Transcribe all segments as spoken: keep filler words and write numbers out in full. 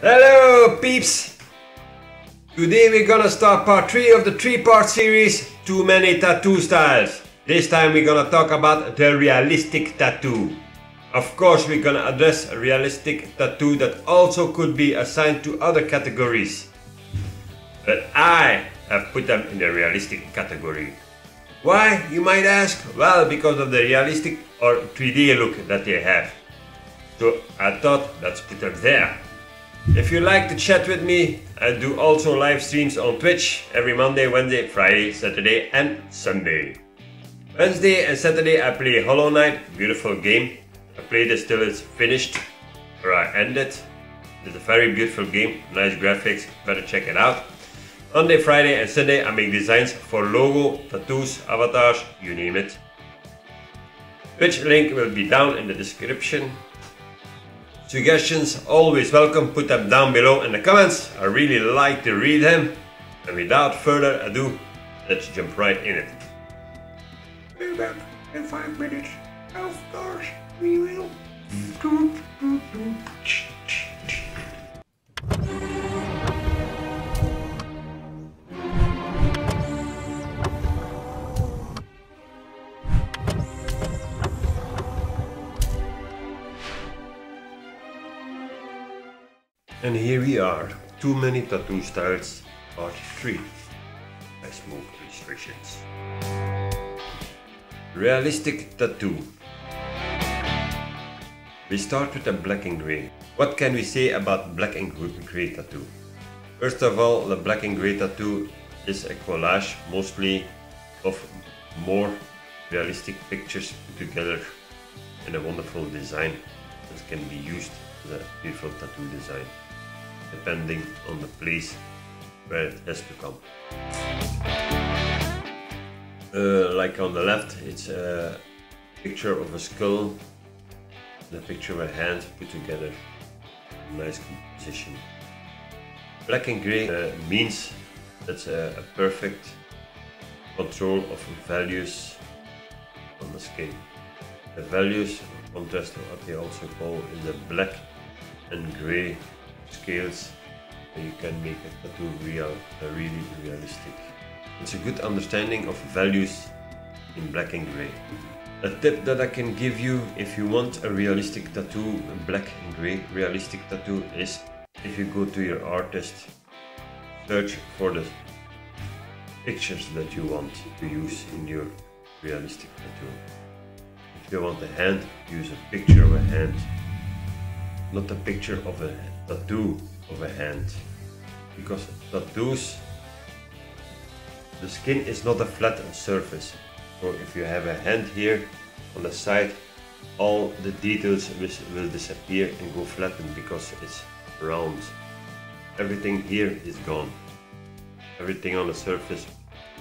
Hello peeps! Today we're gonna start part three of the three-part series Too Many Tattoo Styles. This time we're gonna talk about the realistic tattoo. Of course we're gonna address a realistic tattoo that also could be assigned to other categories. But I have put them in the realistic category. Why, you might ask? Well, because of the realistic or three D look that they have. So I thought let's put them there. If you like to chat with me, I do also live streams on Twitch every Monday, Wednesday, Friday, Saturday and Sunday. Wednesday and Saturday I play Hollow Knight, beautiful game. I play this till it's finished, or I end it. It's a very beautiful game, nice graphics, better check it out. Monday, Friday and Sunday I make designs for logo, tattoos, avatars, you name it. Twitch link will be down in the description. Suggestions always welcome, put them down below in the comments, I really like to read them. And without further ado, let's jump right in it. We're back in five minutes, of course we will. And here we are, Too Many Tattoo Styles, Part three, by Smoke Illustrations. Realistic tattoo. We start with a black and grey. What can we say about black and grey tattoo? First of all, the black and grey tattoo is a collage, mostly of more realistic pictures put together in a wonderful design that can be used as a beautiful tattoo design, depending on the place where it has to come. Uh, like on the left, it's a picture of a skull and a picture of a hand put together. Nice composition. Black and grey uh, means that's a, a perfect control of values on the scale. The values, contrast, what they also call in the black and grey scales, and you can make a tattoo real, uh, really realistic. It's a good understanding of values in black and grey. A tip that I can give you if you want a realistic tattoo, a black and grey realistic tattoo, is if you go to your artist, search for the pictures that you want to use in your realistic tattoo. If you want a hand, use a picture of a hand, not a picture of a tattoo of a hand, because tattoos, the skin is not a flat surface. So if you have a hand here on the side, all the details will disappear and go flattened because it's round. Everything here is gone. Everything on the surface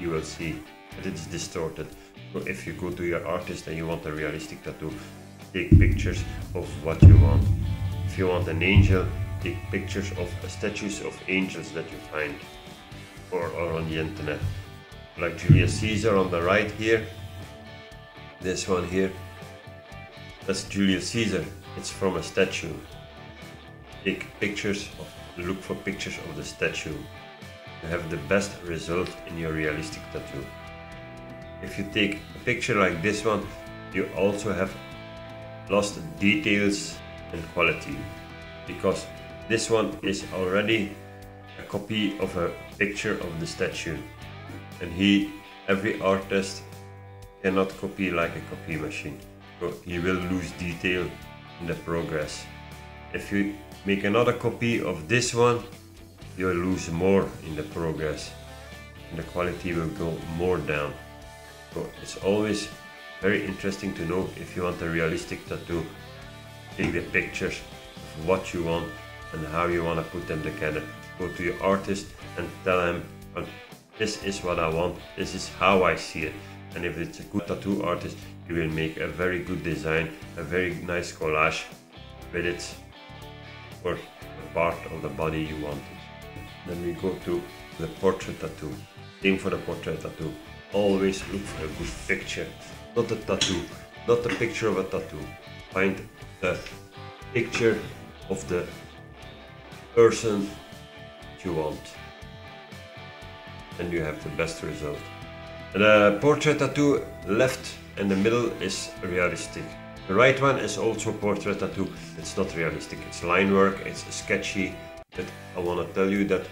you will see, but it's distorted. So if you go to your artist and you want a realistic tattoo, take pictures of what you want. If you want an angel, take pictures of statues of angels that you find or are on the internet. Like Julius Caesar on the right here, this one here, that's Julius Caesar, it's from a statue. Take pictures, of, look for pictures of the statue. You have the best result in your realistic tattoo. If you take a picture like this one, you also have lost details and quality, because this one is already a copy of a picture of the statue, and he, every artist cannot copy like a copy machine, so he will lose detail in the progress. If you make another copy of this one, you'll lose more in the progress, and the quality will go more down. So it's always very interesting to know if you want a realistic tattoo. Take the pictures of what you want and how you want to put them together. Go to your artist and tell him, well, this is what I want, this is how I see it. And if it's a good tattoo artist, you will make a very good design, a very nice collage with it, or a part of the body you wanted. Then we go to the portrait tattoo. Aim for the portrait tattoo. Always look for a good picture, not a tattoo, not a picture of a tattoo. Find the picture of the person you want, and you have the best result. The portrait tattoo left and the middle is realistic. The right one is also portrait tattoo. It's not realistic, it's line work, it's sketchy, but I want to tell you that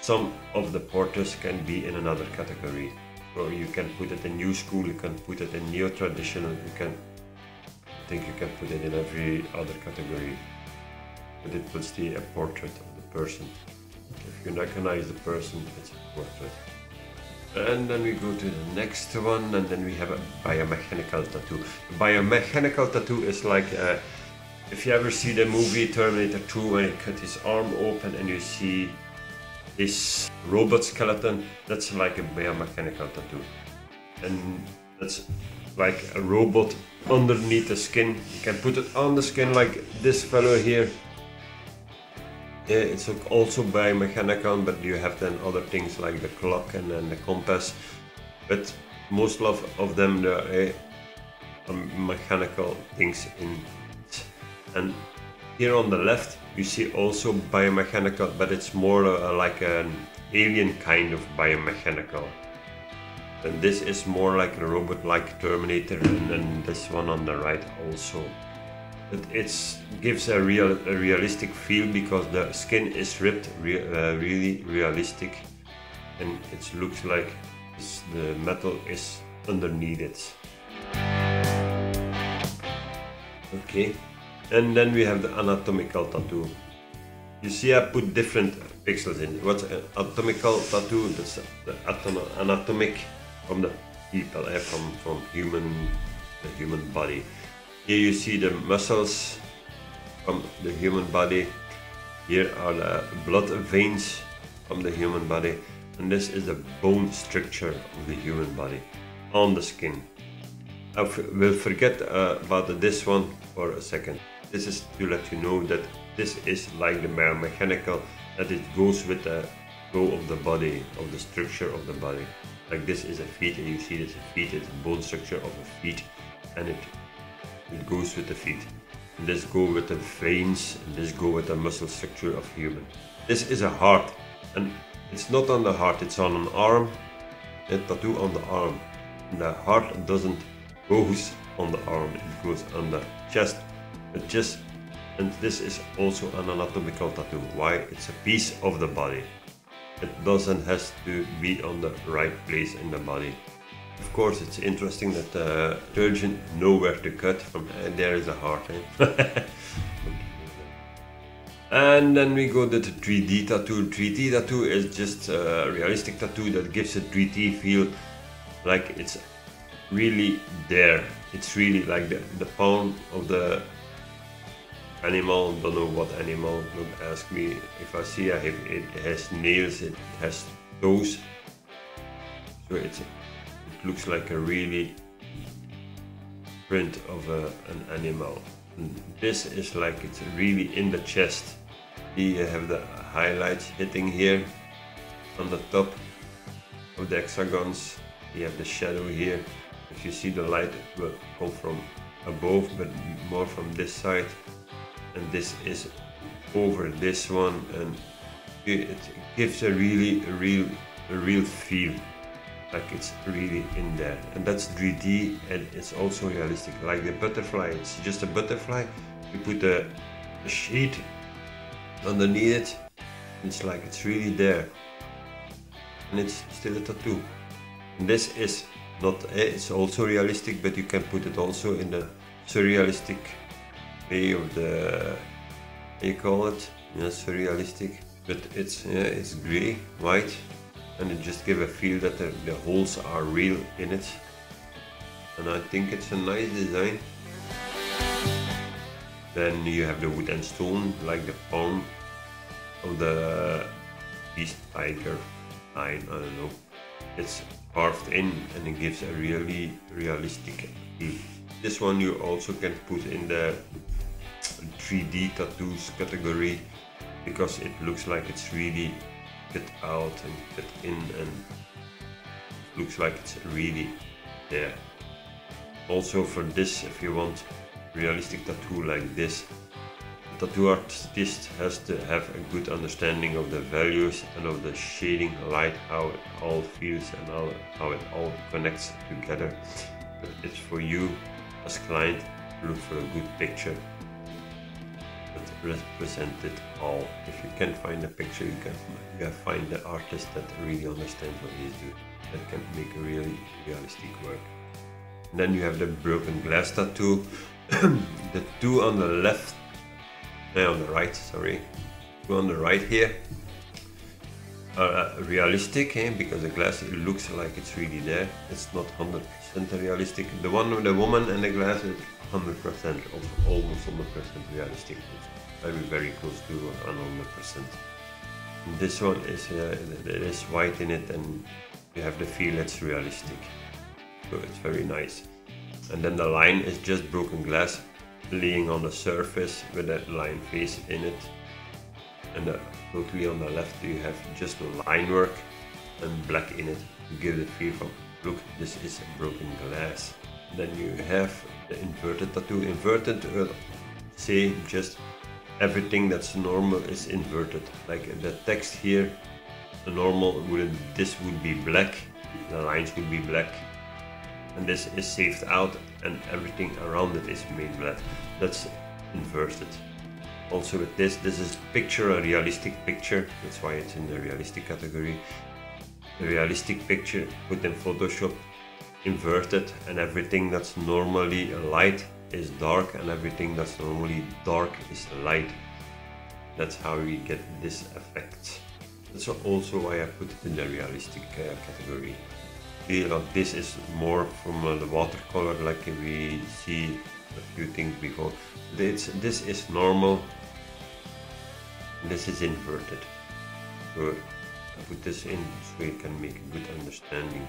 some of the portraits can be in another category. So you can put it in new school, you can put it in neo-traditional, you can, I think you can put it in every other category. But it will be a portrait of the person. If you recognize the person, it's a portrait. And then we go to the next one, and then we have a biomechanical tattoo. The biomechanical tattoo is like, uh, if you ever see the movie Terminator two, when he cut his arm open and you see his robot skeleton, that's like a biomechanical tattoo. And that's like a robot underneath the skin. You can put it on the skin like this fellow here. Yeah, it's also biomechanical, but you have then other things like the clock and then the compass. But most of, of them, there are uh, mechanical things in it. And here on the left, you see also biomechanical, but it's more uh, like an alien kind of biomechanical. And this is more like a robot like Terminator, and then this one on the right also. It gives a real, a realistic feel because the skin is ripped re uh, really realistic, and it looks like it's, the metal is underneath it. Okay, and then we have the anatomical tattoo. You see, I put different pixels in. What's an anatomical tattoo? That's the anatomic from the people, eh? from from human, the human body. Here you see the muscles from the human body, here are the blood veins from the human body, and this is the bone structure of the human body, on the skin. I will forget uh, about this one for a second. This is to let you know that this is like the biomechanical, that it goes with the flow of the body, of the structure of the body. Like this is a feet, and you see this feet is the bone structure of a feet, and it It goes with the feet. And this go with the veins, and this go with the muscle structure of human. This is a heart, and it's not on the heart, it's on an arm. A tattoo on the arm. And the heart doesn't goes on the arm, it goes on the chest. It just, and this is also an anatomical tattoo. Why? It's a piece of the body. It doesn't has to be on the right place in the body. Of course, it's interesting that the surgeon knows where to cut from, and there is a heart. Eh? And then we go to the three D tattoo. three D tattoo is just a realistic tattoo that gives a three D feel, like it's really there. It's really like the, the palm of the animal. Don't know what animal, don't ask me. If I see I have, it has nails, it has toes. So it's looks like a really print of a, an animal. And this is like it's really in the chest. Here you have the highlights hitting here on the top of the hexagons. You have the shadow here. If you see the light, it will come from above, but more from this side. And this is over this one, and it gives a really, a real, a real feel. Like it's really in there, and that's three D, and it's also realistic. Like the butterfly, it's just a butterfly. You put a, a sheet underneath it, it's like it's really there, and it's still a tattoo. And this is not, it's also realistic, but you can put it also in the surrealistic way of the, you call it, yeah, surrealistic, but it's, yeah, it's grey, white. And it just gives a feel that the, the holes are real in it, and I think it's a nice design. Then you have the wood and stone, like the palm of the beast, tiger, lion, I don't know. It's carved in, and it gives a really realistic feel. This one you also can put in the three D tattoos category, because it looks like it's really fit out and fit in, and looks like it's really there. Also for this, if you want realistic tattoo like this, that your artist has to have a good understanding of the values and of the shading light, how it all feels and all, how it all connects together. But it's for you as client to look for a good picture that represents it all. If you can't find a picture, you can, you can find the artist that really understands what he's doing, that can make really realistic work. And then you have the broken glass tattoo. The two on the left, uh, on the right, sorry, two on the right here are uh, realistic, eh? Because the glass, it looks like it's really there. It's not one hundred percent realistic. The one with the woman and the glass is one hundred percent, almost one hundred percent realistic. It's very, very close to one hundred percent. And this one is, uh, there is white in it, and you have the feel it's realistic. So it's very nice. And then the line is just broken glass laying on the surface with that line face in it. And uh, totally on the left you have just the line work and black in it to give the feel of, look, this is a broken glass. Then you have the inverted tattoo. Inverted will say just everything that's normal is inverted. Like the text here, the normal would, this would be black, the lines would be black. And this is saved out and everything around it is made black. That's inverted. Also with this, this is picture, a realistic picture. That's why it's in the realistic category. The realistic picture put in Photoshop, inverted, and everything that's normally light is dark and everything that's normally dark is light. That's how we get this effect. That's also why I put it in the realistic uh, category. This is more from uh, the watercolor, like we see a few things before. This, this is normal, this is inverted. So I put this in so you can make a good understanding.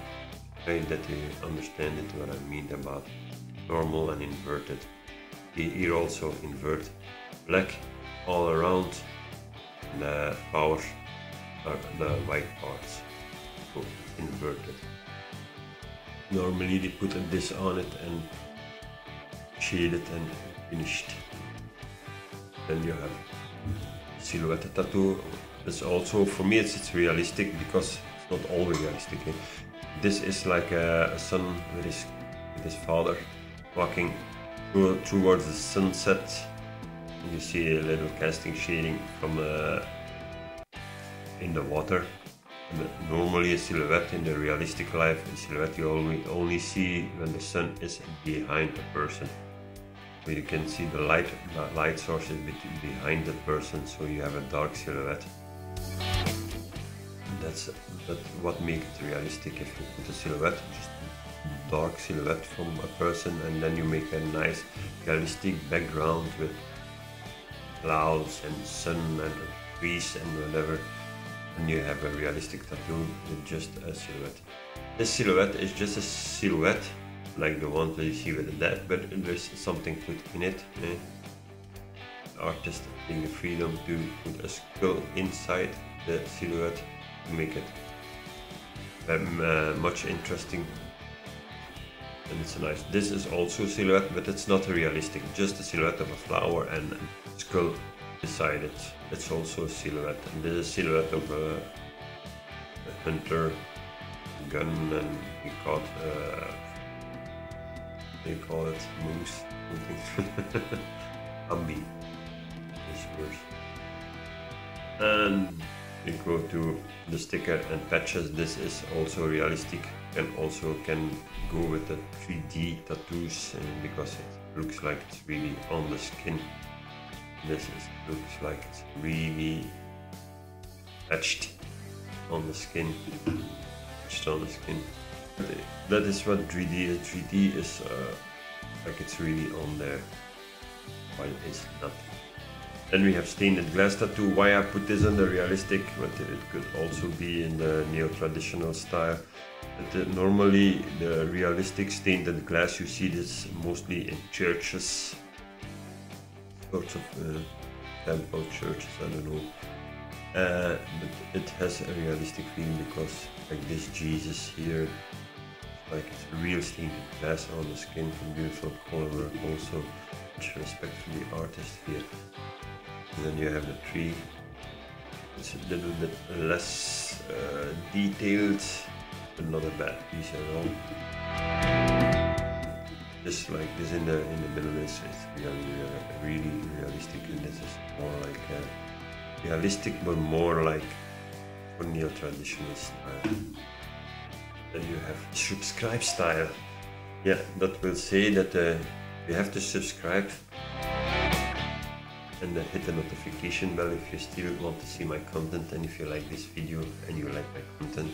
Try that you understand it, what I mean about normal and inverted. Here also invert black all around the power, or the white parts. So inverted. Normally they put this on it and shade it and finished. Then you have silhouette tattoo. It's also, for me it's, it's realistic because it's not all realistic. Eh? This is like a, a son with his, with his father walking through, towards the sunset. And you see a little casting shading from uh, in the water. Normally a silhouette in the realistic life, a silhouette you only, only see when the sun is behind the person. So you can see the light, the light source is behind the person, so you have a dark silhouette. That's, that's what makes it realistic. If you put a silhouette, just dark silhouette from a person, and then you make a nice realistic background with clouds and sun and trees and whatever. And you have a realistic tattoo with just a silhouette. This silhouette is just a silhouette, like the one that you see with the dead, but there's something put in it. Eh? The artist having the freedom to put a skull inside the silhouette to make it um, uh, much interesting. And it's nice. This is also silhouette, but it's not realistic. Just a silhouette of a flower and a skull beside it. It's also a silhouette, and this is a silhouette of a, a hunter gun, and he caught uh, they call it moose, something. Ambi is worse. And we go to the sticker and patches. This is also realistic and also can go with the three D tattoos, and because it looks like it's really on the skin. This is, looks like it's really etched on the skin, etched on the skin. That is what three D is. three D is uh, like it's really on there, while it's not. Then we have stained glass tattoo. Why I put this in the realistic, but it could also be in the neo-traditional style. But, uh, normally the realistic stained glass, you see this mostly in churches. Sorts of uh, temple churches, I don't know, uh, but it has a realistic feel because, like this Jesus here, like it's a real stained glass on the skin, beautiful color work also, which respects the artist here. And then you have the tree. It's a little bit less uh, detailed, but not a bad piece at all. Just like this in the in the middle is it's really uh, really realistic, and this is more like uh, realistic, but more like for neo-traditional style. Then you have subscribe style. Yeah, that will say that uh, you have to subscribe and then hit the notification bell if you still want to see my content. And if you like this video and you like my content,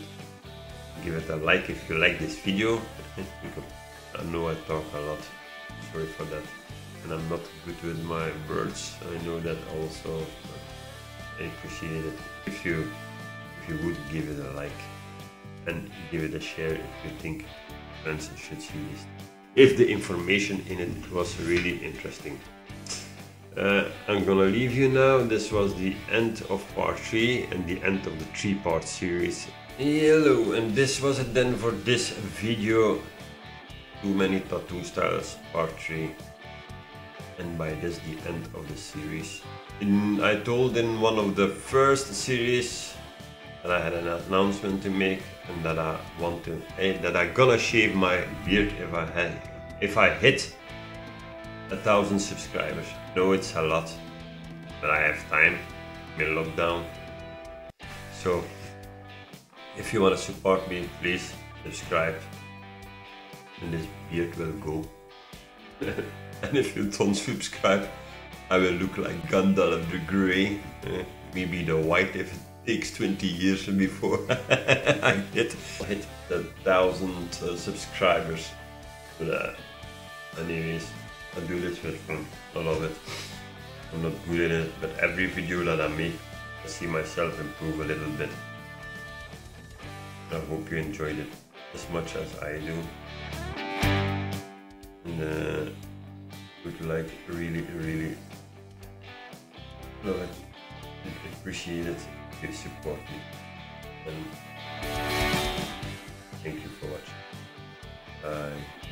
give it a like if you like this video. I know I talk a lot, sorry for that, and I'm not good with my words, I know that also, but I appreciate it if you if you would give it a like and give it a share if you think friends should see this, if the information in it was really interesting. Uh, I'm gonna leave you now. This was the end of part three and the end of the three part series. Hello, and this was it then for this video. Too many tattoo styles part three, and by this the end of the series. In, I told in one of the first series that I had an announcement to make, and that I want to hey, that I'm gonna shave my beard if I had, if I hit a thousand subscribers. No, it's a lot, but I have time. I'm in lockdown. So if you want to support me, please subscribe, and this beard will go. And if you don't subscribe, I will look like Gandalf the Grey, maybe the white if it takes twenty years before I hit hit the thousand uh, subscribers. But uh, anyways, I do this with fun, I love it. I'm not good at it, but every video that I make, I see myself improve a little bit. I hope you enjoyed it as much as I do. And uh, would like really, really love it, appreciate it, if you support me. And thank you for watching. Bye.